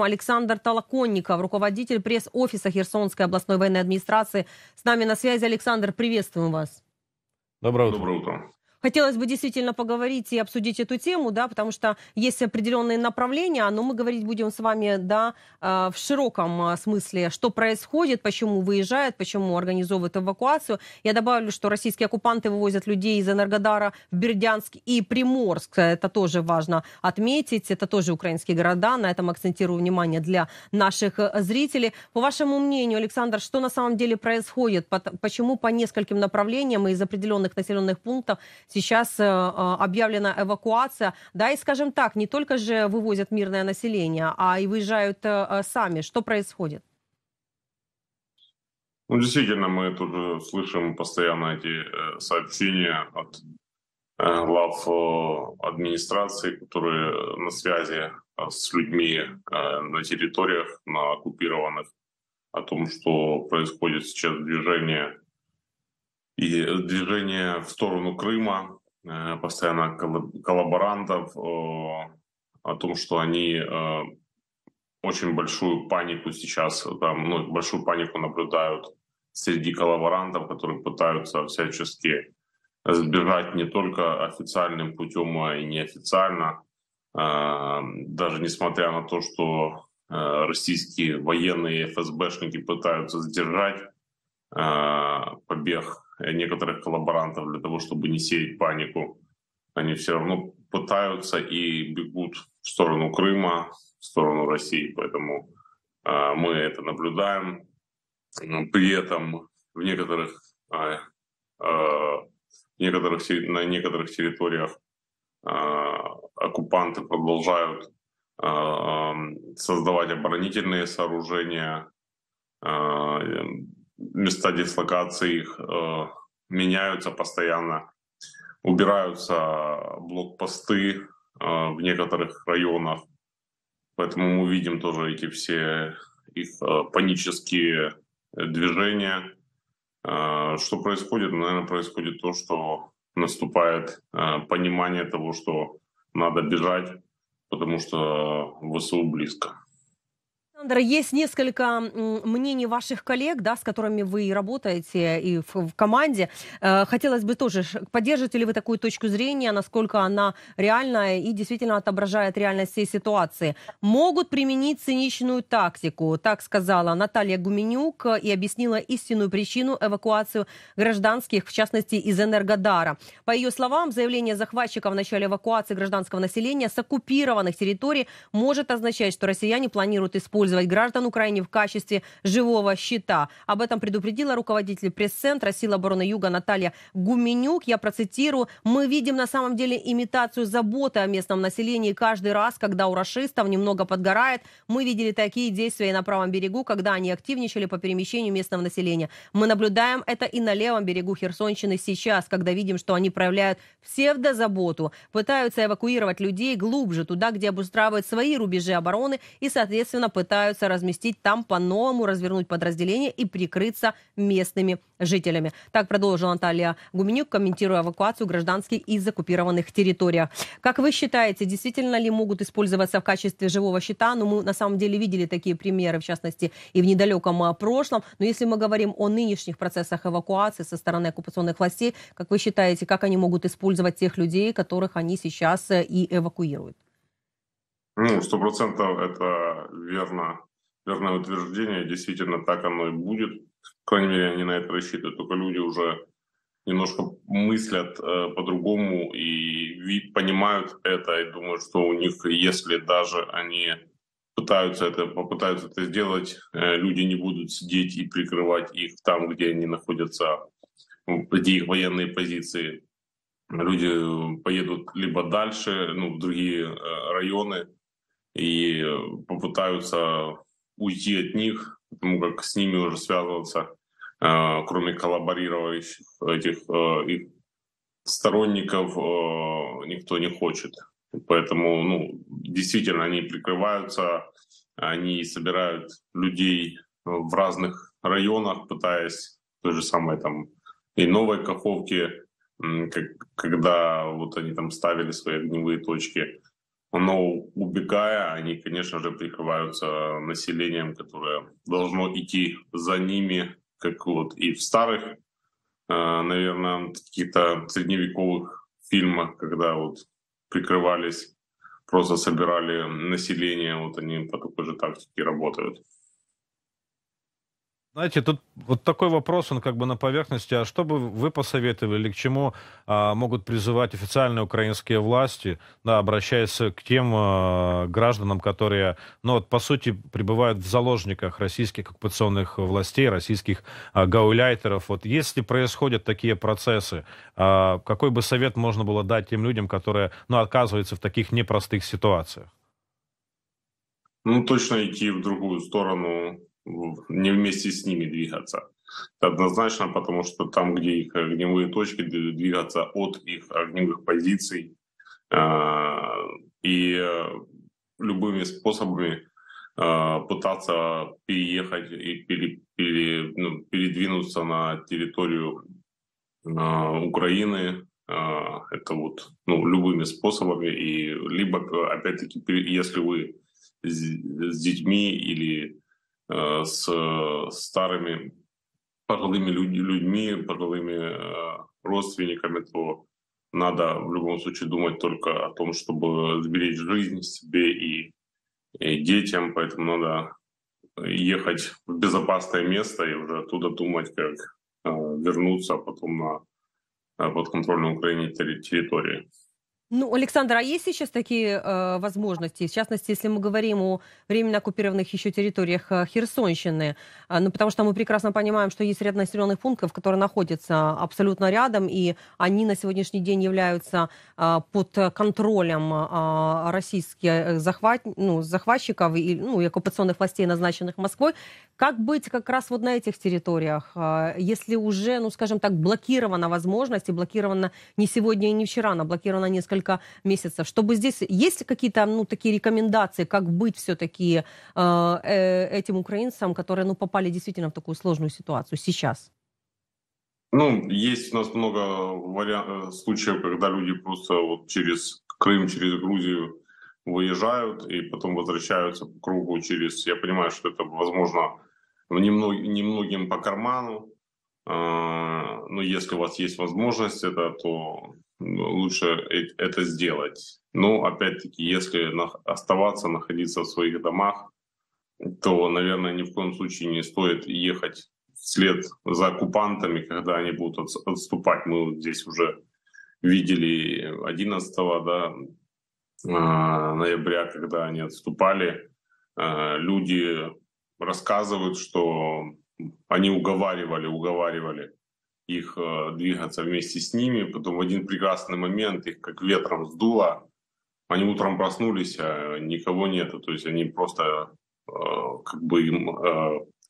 Александр Толоконников, руководитель пресс-офиса Херсонской областной военной администрации, с нами на связи. Александр, приветствуем вас. Доброе утро. Доброе утро. Хотелось бы действительно поговорить и обсудить эту тему, да, потому что есть определенные направления, но мы говорить будем с вами, да, в широком смысле, что происходит, почему выезжают, почему организовывают эвакуацию. Я добавлю, что российские оккупанты вывозят людей из Энергодара в Бердянск и Приморск. Это тоже важно отметить. Это тоже украинские города. На этом акцентирую внимание для наших зрителей. По вашему мнению, Александр, что на самом деле происходит? Почему по нескольким направлениям из определенных населенных пунктов сейчас объявлена эвакуация, да, и, скажем так, не только же вывозят мирное население, а и выезжают сами. Что происходит? Ну, действительно, мы тут слышим постоянно эти сообщения от глав администрации, которые на связи с людьми на территориях, на оккупированных, о том, что происходит сейчас движение в сторону Крыма, постоянно коллаборантов, о том, что они очень большую панику сейчас, большую панику наблюдают среди коллаборантов, которые пытаются всячески сбежать не только официальным путем, а и неофициально. Даже несмотря на то, что российские военные ФСБшники пытаются сдержать побег некоторых коллаборантов для того, чтобы не сеять панику, они все равно пытаются и бегут в сторону Крыма, в сторону России. Поэтому мы это наблюдаем. При этом на некоторых территориях оккупанты продолжают создавать оборонительные сооружения, места дислокации их меняются постоянно, убираются блокпосты в некоторых районах. Поэтому мы видим тоже эти все их панические движения. Что происходит? Наверное, происходит то, что наступает понимание того, что надо бежать, потому что ВСУ близко. Александр, есть несколько мнений ваших коллег, да, с которыми вы работаете и в команде. Хотелось бы тоже, поддержите ли вы такую точку зрения, насколько она реальная и действительно отображает реальность всей ситуации. Могут применить циничную тактику, так сказала Наталья Гуменюк и объяснила истинную причину эвакуации гражданских, в частности, из Энергодара. По ее словам, заявление захватчиков в начале эвакуации гражданского населения с оккупированных территорий может означать, что россияне планируют использовать граждан Украины в качестве живого щита. Об этом предупредила руководитель пресс-центра Сил обороны Юга Наталья Гуменюк. Я процитирую: «Мы видим на самом деле имитацию заботы о местном населении. Каждый раз, когда у рашистов немного подгорает, мы видели такие действия и на правом берегу, когда они активничали по перемещению местного населения. Мы наблюдаем это и на левом берегу Херсонщины сейчас, когда видим, что они проявляют псевдозаботу, пытаются эвакуировать людей глубже, туда, где обустраивают свои рубежи обороны и, соответственно, пытаются разместить там по-новому, развернуть подразделение и прикрыться местными жителями». Так продолжила Наталья Гуменюк, комментируя эвакуацию гражданских из оккупированных территорий. Как вы считаете, действительно ли могут использоваться в качестве живого щита? Ну, мы на самом деле видели такие примеры, в частности, и в недалеком прошлом. Но если мы говорим о нынешних процессах эвакуации со стороны оккупационных властей, как вы считаете, как они могут использовать тех людей, которых они сейчас и эвакуируют? 100% это верное утверждение. Действительно, так оно и будет. По крайней мере, они на это рассчитывают. Только люди уже немножко мыслят по-другому и понимают это. И думают, что у них, если даже они попытаются это сделать, люди не будут сидеть и прикрывать их там, где они находятся, где их военные позиции. Люди поедут либо дальше, в другие районы, и попытаются уйти от них, потому как с ними уже связываться, кроме коллаборирующих их сторонников, никто не хочет. Поэтому, действительно, они прикрываются, они собирают людей в разных районах, пытаясь той же самой и Новой Каховке, когда они там ставили свои огневые точки, но убегая, они, конечно же, прикрываются населением, которое должно идти за ними, как вот и в старых, наверное, каких-то средневековых фильмах, когда вот прикрывались, просто собирали население, вот они по такой же тактике работают. Знаете, тут вот такой вопрос, он как бы на поверхности. А что бы вы посоветовали или к чему могут призывать официальные украинские власти, да, обращаясь к тем гражданам, которые, ну, вот, по сути, пребывают в заложниках российских оккупационных властей, российских гауляйтеров? Вот если происходят такие процессы, какой бы совет можно было дать тем людям, которые, ну, оказываются в таких непростых ситуациях? Ну, точно идти в другую сторону, не вместе с ними двигаться. Это однозначно, потому что там, где их огневые точки, двигаться от их огневых позиций и любыми способами пытаться переехать и передвинуться на территорию Украины. Это вот, ну, любыми способами. И либо, опять-таки, если вы с детьми или с старыми пожилыми людьми, пожилыми родственниками, то надо в любом случае думать только о том, чтобы сберечь жизнь себе и детям. Поэтому надо ехать в безопасное место и уже оттуда думать, как вернуться потом на подконтрольную Украине территории. Ну, Александр, а есть сейчас такие возможности? В частности, если мы говорим о временно оккупированных еще территориях Херсонщины, ну, потому что мы прекрасно понимаем, что есть ряд населенных пунктов, которые находятся абсолютно рядом, и они на сегодняшний день являются под контролем российских захватчиков и, ну, и оккупационных властей, назначенных Москвой. Как быть как раз вот на этих территориях, если уже, ну, скажем так, блокирована возможность, и блокирована не сегодня и не вчера, она блокирована несколько месяцев, чтобы здесь... Есть ли какие-то, ну, такие рекомендации, как быть все-таки этим украинцам, которые, ну, попали действительно в такую сложную ситуацию сейчас? Ну, есть у нас много случаев, когда люди просто вот через Крым, через Грузию выезжают и потом возвращаются по кругу через... Я понимаю, что это, возможно, немногим по карману, но если у вас есть возможность это, то лучше это сделать. Но, опять-таки, если оставаться, находиться в своих домах, то, наверное, ни в коем случае не стоит ехать вслед за оккупантами, когда они будут отступать. Мы вот здесь уже видели 11, да, ноября, когда они отступали, люди рассказывают, что они уговаривали их двигаться вместе с ними. Потом в один прекрасный момент их как ветром сдуло. Они утром проснулись, а никого нету. То есть они просто как бы им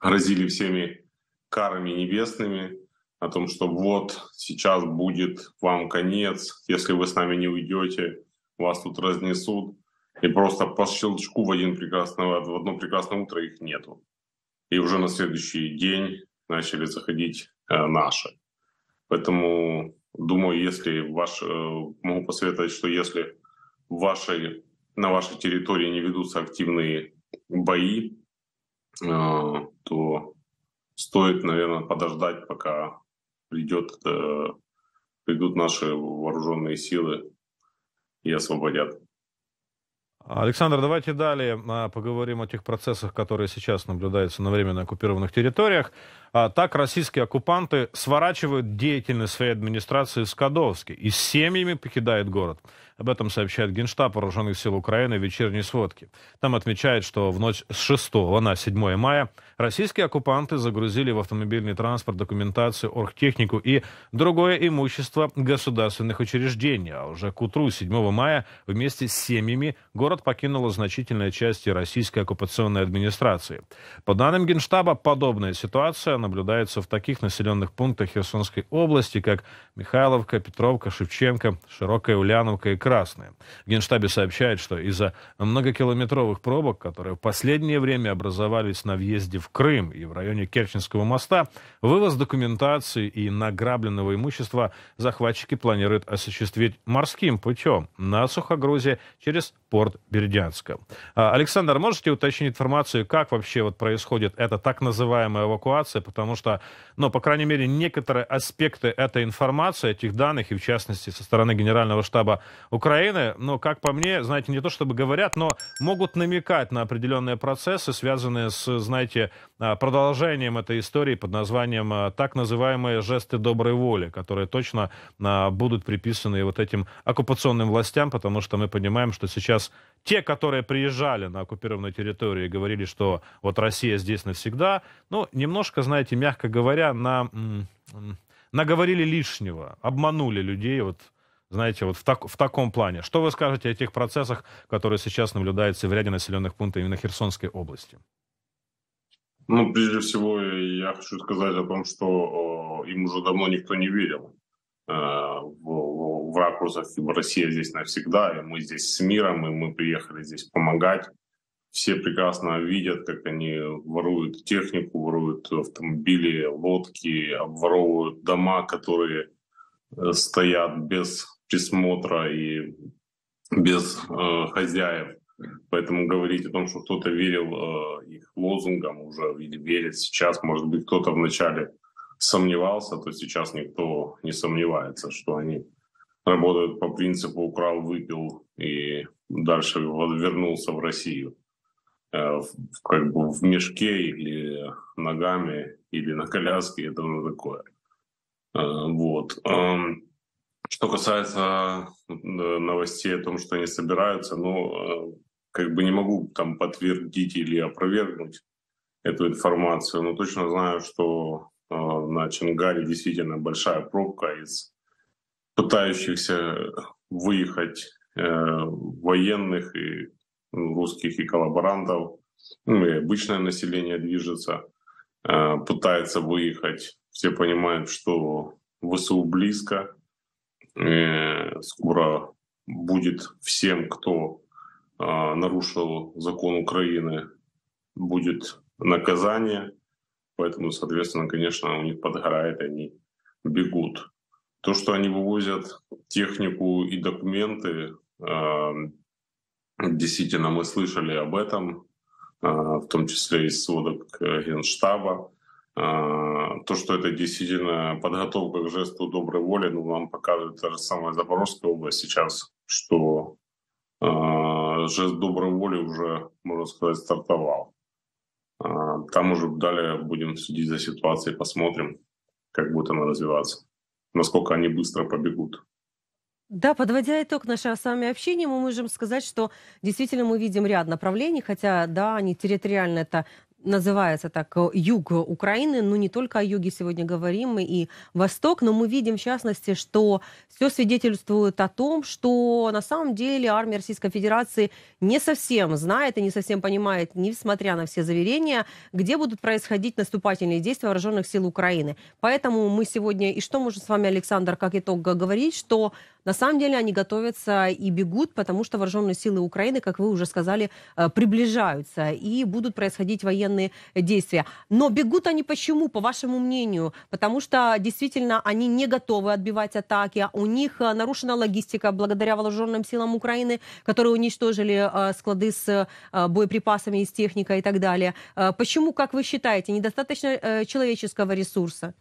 грозили всеми карами небесными о том, что вот сейчас будет вам конец, если вы с нами не уйдете, вас тут разнесут. И просто по щелчку в одно прекрасное утро их нету. И уже на следующий день начали заходить наши. Поэтому, думаю, могу посоветовать, что если на вашей территории не ведутся активные бои, то стоит, наверное, подождать, пока придут наши вооруженные силы и освободят. Александр, давайте далее поговорим о тех процессах, которые сейчас наблюдаются на временно оккупированных территориях. Так российские оккупанты сворачивают деятельность своей администрации в Скадовске и с семьями покидают город. Об этом сообщает Генштаб Вооруженных сил Украины в вечерней сводке. Там отмечают, что в ночь с 6 на 7 мая российские оккупанты загрузили в автомобильный транспорт документацию, оргтехнику и другое имущество государственных учреждений. А уже к утру 7 мая вместе с семьями город покинула значительная часть российской оккупационной администрации. По данным Генштаба, подобная ситуация наблюдается в таких населенных пунктах Херсонской области, как Михайловка, Петровка, Шевченко, Широкая Ульяновка и Красная. В Генштабе сообщают, что из-за многокилометровых пробок, которые в последнее время образовались на въезде в Крым и в районе Керченского моста, вывоз документации и награбленного имущества захватчики планируют осуществить морским путем на сухогрузе через порт Бердянска. Александр, можете уточнить информацию, как вообще вот происходит эта так называемая эвакуация? Потому что, ну, по крайней мере, некоторые аспекты этой информации, этих данных, и в частности со стороны Генерального штаба Украины, ну, как по мне, знаете, не то чтобы говорят, но могут намекать на определенные процессы, связанные с, знаете, продолжением этой истории под названием так называемые жесты доброй воли, которые точно будут приписаны вот этим оккупационным властям, потому что мы понимаем, что сейчас те, которые приезжали на оккупированную территорию и говорили, что вот Россия здесь навсегда, ну, немножко, знаете, мягко говоря, наговорили лишнего, обманули людей, вот, знаете, вот в таком плане. Что вы скажете о тех процессах, которые сейчас наблюдаются в ряде населенных пунктов именно Херсонской области? Ну, прежде всего, я хочу сказать о том, что им уже давно никто не верил. В ракурсах «Россия здесь навсегда», и мы здесь с миром, и мы приехали здесь помогать. Все прекрасно видят, как они воруют технику, воруют автомобили, лодки, обворовывают дома, которые стоят без присмотра и без хозяев. Поэтому говорить о том, что кто-то верил их лозунгам уже или верит сейчас, может быть, кто-то вначале сомневался, то сейчас никто не сомневается, что они работают по принципу «украл, выпил и дальше вернулся в Россию». Как бы в мешке или ногами, или на коляске, это уже такое. Вот. Что касается новостей о том, что они собираются, ну, как бы не могу там подтвердить или опровергнуть эту информацию, но точно знаю, что на Чонгаре действительно большая пробка из пытающихся выехать военных, и русских, и коллаборантов. Ну, и обычное население движется, пытается выехать. Все понимают, что ВСУ близко. Скоро будет всем, кто нарушил закон Украины, будет наказание. Поэтому, соответственно, конечно, у них подгорает, они бегут. То, что они вывозят технику и документы, действительно, мы слышали об этом, в том числе из сводок Генштаба. То, что это действительно подготовка к жесту доброй воли, ну, нам показывает та же самая Запорожская область сейчас, что жест доброй воли уже, можно сказать, стартовал. Там уже далее будем следить за ситуацией, посмотрим, как будет она развиваться, насколько они быстро побегут. Да, подводя итог нашего с вами общения, мы можем сказать, что действительно мы видим ряд направлений, хотя, да, они территориально это называется так, юг Украины, но не только о юге сегодня говорим, и восток, но мы видим, в частности, что все свидетельствует о том, что на самом деле армия Российской Федерации не совсем знает и не совсем понимает, несмотря на все заверения, где будут происходить наступательные действия вооруженных сил Украины. Поэтому мы сегодня, и что может с вами, Александр, как итог говорить, что на самом деле они готовятся и бегут, потому что вооруженные силы Украины, как вы уже сказали, приближаются, и будут происходить военные действия. Но бегут они почему, по вашему мнению? Потому что действительно они не готовы отбивать атаки, у них нарушена логистика благодаря вооруженным силам Украины, которые уничтожили склады с боеприпасами, с техникой и так далее. Почему, как вы считаете, недостаточно человеческого ресурса?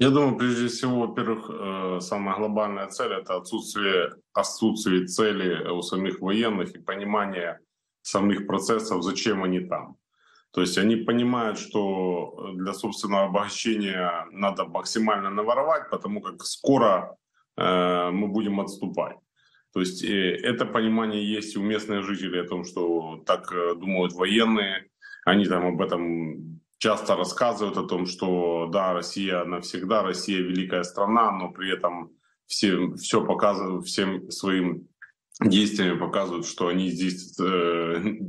Я думаю, прежде всего, во-первых, самая глобальная цель — это отсутствие цели у самих военных и понимание самих процессов, зачем они там. То есть они понимают, что для собственного обогащения надо максимально наворовать, потому как скоро мы будем отступать. То есть это понимание есть у местных жителей о том, что так думают военные. Они там об этом часто рассказывают, о том, что да, Россия навсегда, Россия великая страна, но при этом все показывают, всем своим действиями показывают, что они здесь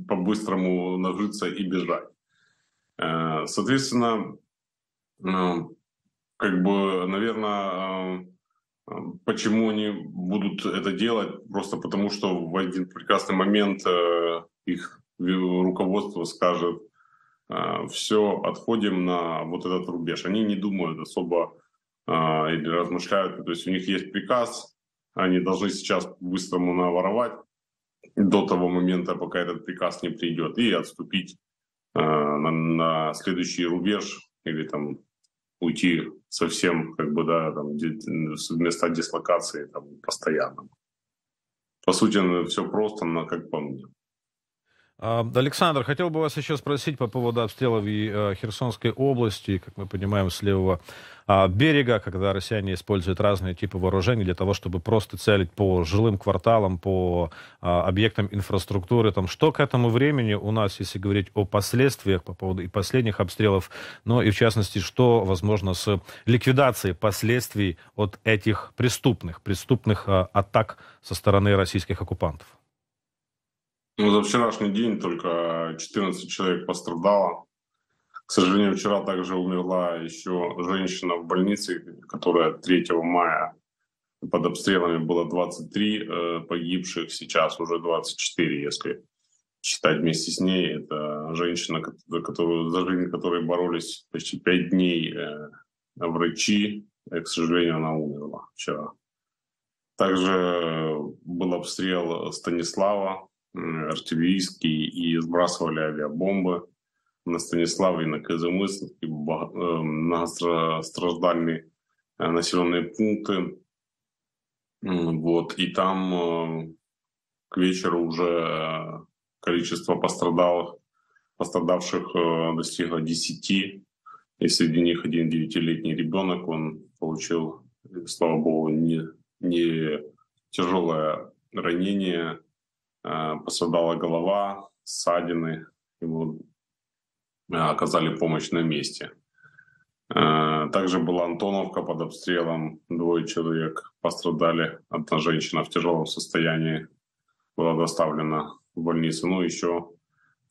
по-быстрому нажиться и бежать. Соответственно, как бы, наверное, почему они будут это делать? Просто потому, что в один прекрасный момент их руководство скажет: все, отходим на вот этот рубеж. Они не думают особо или размышляют. То есть у них есть приказ, Они должны сейчас по-быстрому наворовать до того момента, пока этот приказ не придет, и отступить на следующий рубеж или там уйти совсем как бы, да, там, места дислокации там, постоянно. По сути, все просто, но как по мне. Александр, хотел бы вас еще спросить по поводу обстрелов Херсонской области, как мы понимаем, с левого берега, когда россияне используют разные типы вооружений для того, чтобы просто целить по жилым кварталам, по объектам инфраструктуры. Там, что к этому времени у нас, если говорить о последствиях по поводу и последних обстрелов, но и в частности, что возможно с ликвидацией последствий от этих преступных атак со стороны российских оккупантов? Ну, за вчерашний день только 14 человек пострадало. К сожалению, вчера также умерла еще женщина в больнице, которая 3 мая под обстрелами было 23 погибших, сейчас уже 24, если считать вместе с ней. Это женщина, за жизнь которой боролись почти 5 дней врачи, и, к сожалению, она умерла вчера. Также был обстрел Станислава, артиллерийские, и сбрасывали авиабомбы на Станислав и на КЗМС, многострадальные населенные пункты. Вот. И там к вечеру уже количество пострадавших достигло 10, и среди них один 9-летний ребенок, он получил, слава богу, не тяжелое ранение. Пострадала голова, ссадины, ему оказали помощь на месте. Также была Антоновка под обстрелом, 2 человек пострадали, 1 женщина в тяжелом состоянии была доставлена в больницу. Ну, еще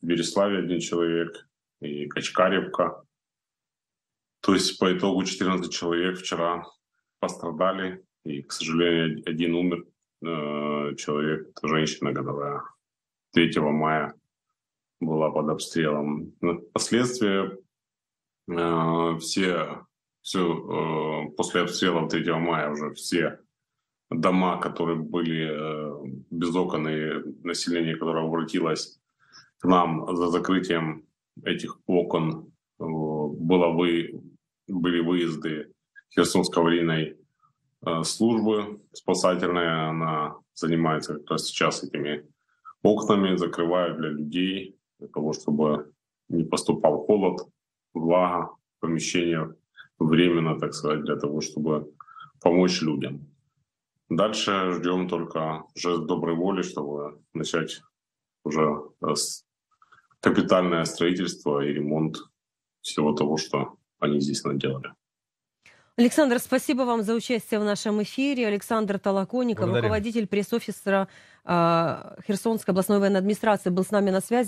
в Бериславе 1 человек и Качкаревка. То есть по итогу 14 человек вчера пострадали, и, к сожалению, 1 умер. Человек, женщина, которая 3 мая была под обстрелом. Впоследствии после обстрела 3 мая уже все дома, которые были без окон, и население, которое обратилось к нам за закрытием этих окон, были выезды Херсонской аварийной службы спасательная, она занимается как раз сейчас этими окнами, закрывает для людей, для того, чтобы не поступал холод, влага в помещение временно, так сказать, для того, чтобы помочь людям. Дальше ждем только жест доброй воли, чтобы начать уже капитальное строительство и ремонт всего того, что они здесь наделали. Александр, спасибо вам за участие в нашем эфире. Александр Толоконников, руководитель пресс-офиса Херсонской областной военной администрации, был с нами на связи.